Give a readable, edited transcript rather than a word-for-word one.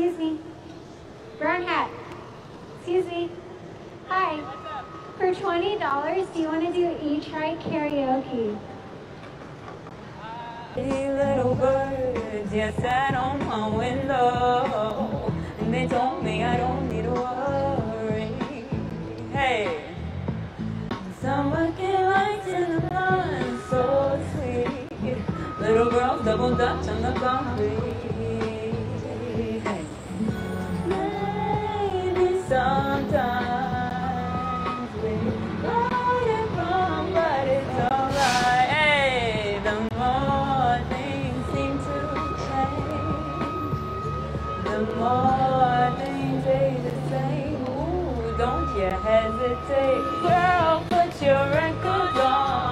Excuse me. Brown hat. Excuse me. Hi. For $20, do you want to do E-Trike karaoke? Hey, little birds, you sat on my window, and they told me I don't need to worry. Hey. Summer can lights in the blind, so sweet. Little girls double dutch on the coffee. Sometimes we ride it wrong, but it's alright. Hey, the more things seem to change, the more things stay the same. Ooh, don't you hesitate, girl, put your record on.